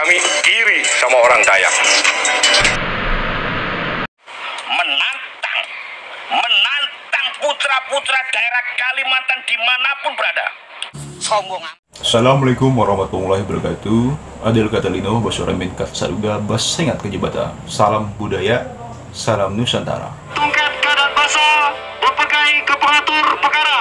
kami iri sama orang Dayak. Menantang putra-putra daerah Kalimantan dimanapun berada. Sombong. Assalamualaikum warahmatullahi wabarakatuh. Adil kata lino, basura minkat saruga, bas sengat kejebata. Salam budaya, salam Nusantara. Tungkat keadaan bahasa, berpegai ke pengatur perkara.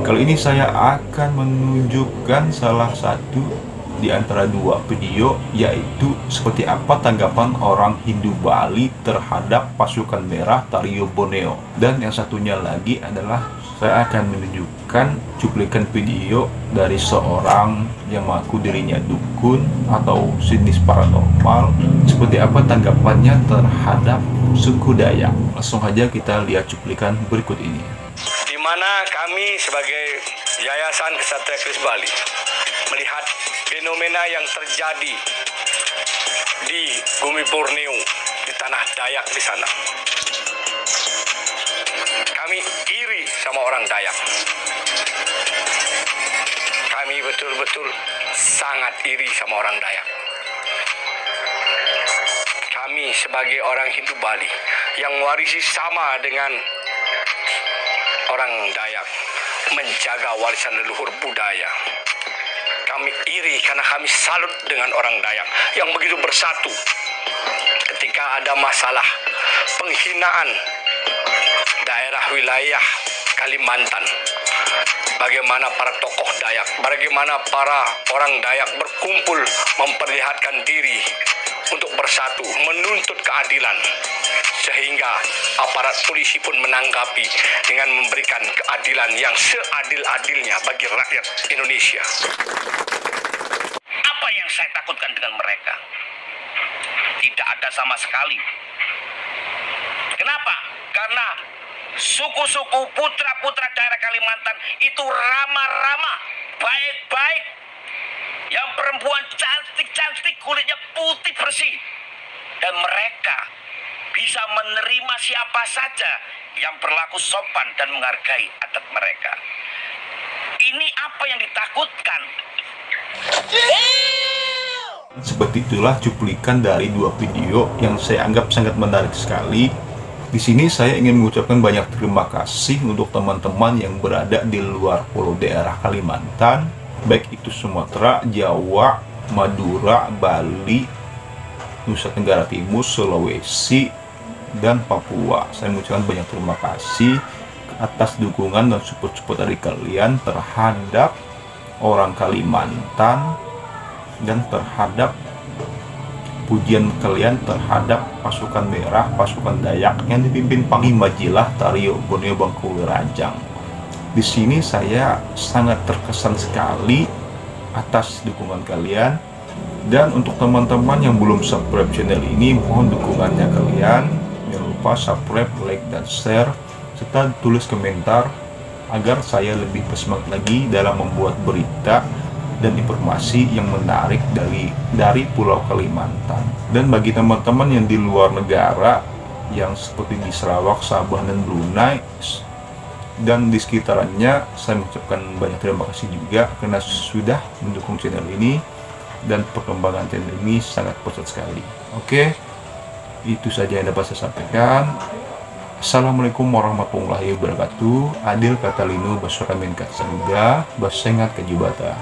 Kali ini saya akan menunjukkan salah satu di antara dua video, yaitu seperti apa tanggapan orang Hindu Bali terhadap pasukan merah Tario Boneo. Dan yang satunya lagi adalah saya akan menunjukkan cuplikan video dari seorang yang mengaku dirinya dukun atau sinis paranormal, seperti apa tanggapannya terhadap suku Dayak. Langsung aja kita lihat cuplikan berikut ini. Di mana kami sebagai Yayasan Kesatria Kris Bali melihat fenomena yang terjadi di bumi Borneo, di tanah Dayak di sana. Kami iri sama orang Dayak. Kami betul-betul sangat iri sama orang Dayak. Kami sebagai orang Hindu Bali yang warisi sama dengan orang Dayak, menjaga warisan leluhur budaya. Kami iri karena kami salut dengan orang Dayak yang begitu bersatu ketika ada masalah penghinaan daerah wilayah Kalimantan. Bagaimana para tokoh Dayak, bagaimana para orang Dayak berkumpul memperlihatkan diri untuk bersatu menuntut keadilan, sehingga aparat polisi pun menanggapi dengan memberikan keadilan yang seadil-adilnya bagi rakyat Indonesia. Apa yang saya takutkan dengan mereka? Tidak ada sama sekali. Kenapa? Karena suku-suku putra-putra daerah Kalimantan itu ramah-ramah, baik-baik. Yang perempuan cantik-cantik, kulitnya putih bersih. Dan mereka bisa menerima siapa saja yang berlaku sopan dan menghargai adat mereka. Ini apa yang ditakutkan? Seperti itulah cuplikan dari dua video yang saya anggap sangat menarik sekali. Di sini saya ingin mengucapkan banyak terima kasih untuk teman-teman yang berada di luar pulau daerah Kalimantan, baik itu Sumatera, Jawa, Madura, Bali, Nusa Tenggara Timur, Sulawesi, dan Papua. Saya mengucapkan banyak terima kasih atas dukungan dan support dari kalian terhadap orang Kalimantan dan terhadap pujian kalian terhadap pasukan merah, pasukan Dayak yang dipimpin Panglima Jilah Tario Bonio Bangkule Rajakng. Di sini saya sangat terkesan sekali atas dukungan kalian, dan untuk teman-teman yang belum subscribe channel ini, mohon dukungannya kalian. Jangan lupa subscribe, like, dan share, serta tulis komentar agar saya lebih bersemangat lagi dalam membuat berita dan informasi yang menarik dari Pulau Kalimantan. Dan bagi teman-teman yang di luar negara, yang seperti di Sarawak, Sabah, dan Brunei dan di sekitarnya, saya mengucapkan banyak terima kasih juga karena sudah mendukung channel ini, dan perkembangan channel ini sangat pesat sekali. Oke, itu saja yang dapat saya sampaikan. Assalamualaikum warahmatullahi wabarakatuh. Adil Katalino, Basuramin Katsanuga, Basengat Kejibata.